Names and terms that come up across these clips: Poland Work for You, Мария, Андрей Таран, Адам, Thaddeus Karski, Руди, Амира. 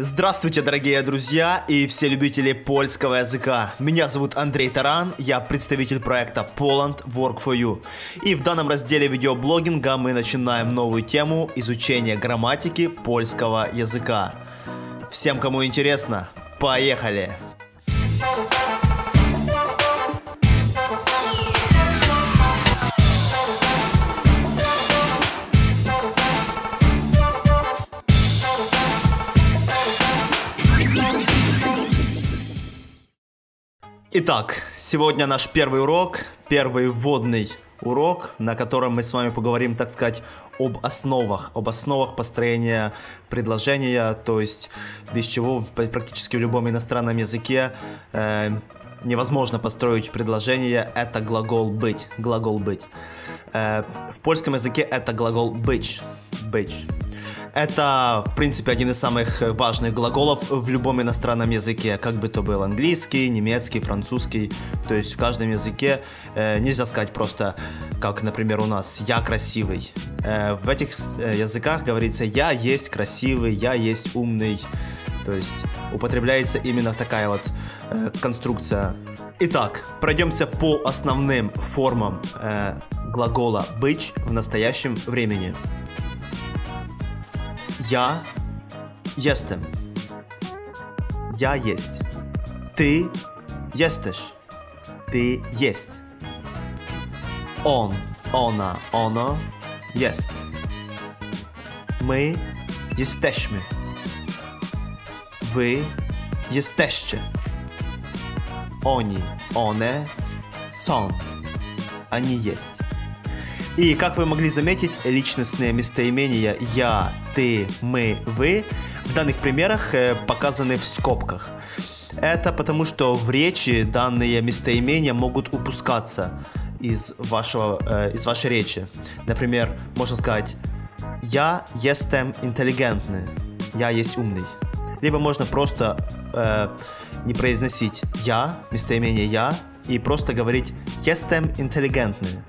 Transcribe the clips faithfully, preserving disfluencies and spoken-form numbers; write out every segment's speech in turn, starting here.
Здравствуйте, дорогие друзья и все любители польского языка. Меня зовут Андрей Таран, я представитель проекта Poland Work for You. И в данном разделе видеоблогинга мы начинаем новую тему изучения грамматики польского языка. Всем, кому интересно, поехали! Итак, сегодня наш первый урок, первый вводный урок, на котором мы с вами поговорим, так сказать, об основах, об основах построения предложения, то есть без чего практически в любом иностранном языке э, невозможно построить предложение. Это глагол быть, глагол быть. Э, в польском языке это глагол быть, быть. Это, в принципе, один из самых важных глаголов в любом иностранном языке, как бы то был английский, немецкий, французский. То есть в каждом языке э, нельзя сказать просто, как, например, у нас «я красивый». Э, в этих языках говорится «я есть красивый», «я есть умный». То есть употребляется именно такая вот э, конструкция. Итак, пройдемся по основным формам э, глагола «быть» в настоящем времени. Я jestem. Я есть. Ты jesteś. Ты есть. Он, она, оно есть. Мы jesteśmy. Вы jesteście. Они, one są. Они есть. И, как вы могли заметить, личностные местоимения «я», «ты», «мы», «вы» в данных примерах показаны в скобках. Это потому, что в речи данные местоимения могут упускаться из, вашего, из вашей речи. Например, можно сказать «я jestem inteligentny», «я есть умный». Либо можно просто э, не произносить «я», местоимение «я», и просто говорить jestem inteligentny.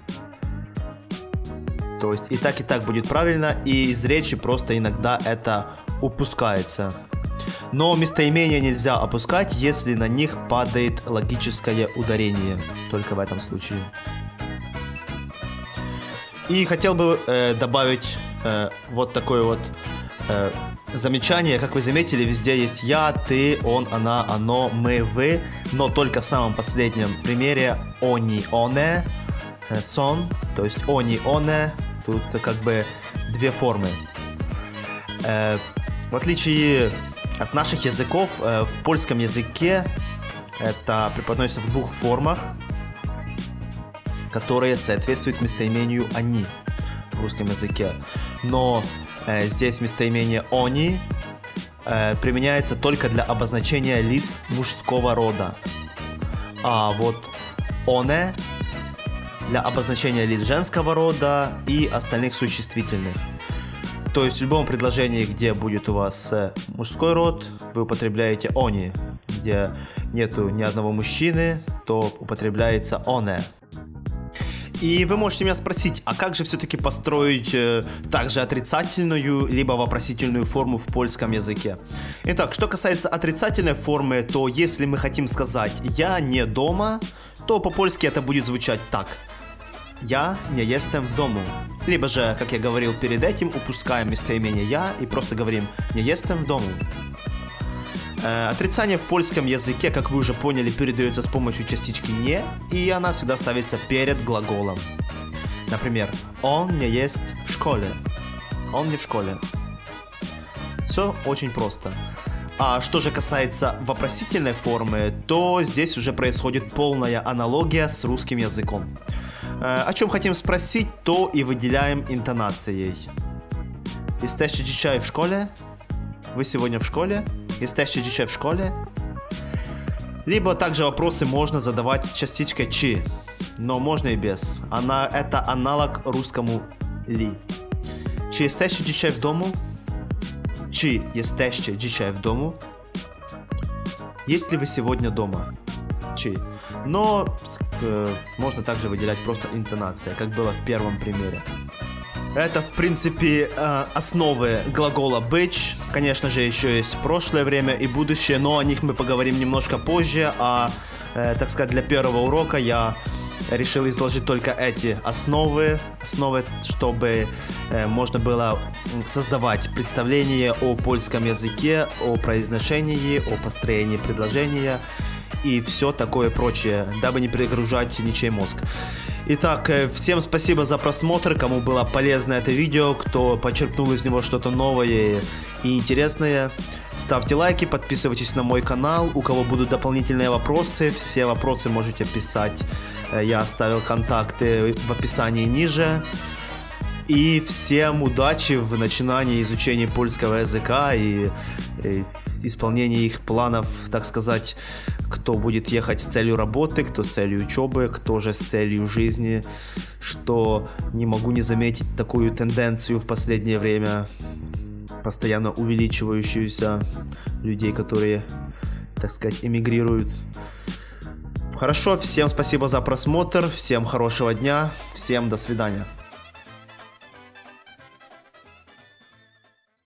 То есть и так, и так будет правильно, и из речи просто иногда это упускается. Но местоимения нельзя опускать, если на них падает логическое ударение. Только в этом случае. И хотел бы э, добавить э, вот такое вот э, замечание. Как вы заметили, везде есть «я», «ты», «он», «она», «оно», «мы», «вы». Но только в самом последнем примере «они», «оне», «сон». То есть «они», «оне». Тут как бы две формы. Э, в отличие от наших языков, э, в польском языке это преподносится в двух формах, которые соответствуют местоимению «они» в русском языке. Но э, здесь местоимение «они» э, применяется только для обозначения лиц мужского рода. А вот «оне» для обозначения лиц женского рода и остальных существительных. То есть в любом предложении, где будет у вас мужской род, вы употребляете «они». Где нету ни одного мужчины, то употребляется «оне». И вы можете меня спросить, а как же все-таки построить э, также отрицательную либо вопросительную форму в польском языке? Итак, что касается отрицательной формы, то если мы хотим сказать «я не дома», то по-польски это будет звучать так. Я не jestem в дому. Либо же, как я говорил перед этим, упускаем местоимение «я» и просто говорим «не jestem в дому». Э, отрицание в польском языке, как вы уже поняли, передается с помощью частички «не», и она всегда ставится перед глаголом. Например, «он не есть в школе». «Он не в школе». Все очень просто. А что же касается вопросительной формы, то здесь уже происходит полная аналогия с русским языком. О чем хотим спросить, то и выделяем интонацией. Jesteście dzisiaj w szkole? Вы сегодня в школе? Jesteście dzisiaj w szkole? Либо также вопросы можно задавать с частичкой «чи», но можно и без. Она, это аналог русскому «ли». Чи jesteście dzisiaj w domu? Чи jesteście dzisiaj w domu? Есть ли вы сегодня дома? Чи. Но э, можно также выделять просто интонация, как было в первом примере. Это, в принципе, основы глагола быть. Конечно же, еще есть прошлое время и будущее, но о них мы поговорим немножко позже. А, так сказать, для первого урока я решил изложить только эти основы, основы, чтобы можно было создавать представление о польском языке, о произношении, о построении предложения и все такое прочее, дабы не перегружать ничей мозг. Итак, всем спасибо за просмотр, кому было полезно это видео, кто почерпнул из него что-то новое и интересное. Ставьте лайки, подписывайтесь на мой канал, у кого будут дополнительные вопросы, все вопросы можете писать, я оставил контакты в описании ниже. И всем удачи в начинании изучения польского языка и, и исполнении их планов, так сказать, кто будет ехать с целью работы, кто с целью учебы, кто же с целью жизни, что не могу не заметить такую тенденцию в последнее время, постоянно увеличивающуюся людей, которые, так сказать, эмигрируют. Хорошо, всем спасибо за просмотр, всем хорошего дня, всем до свидания.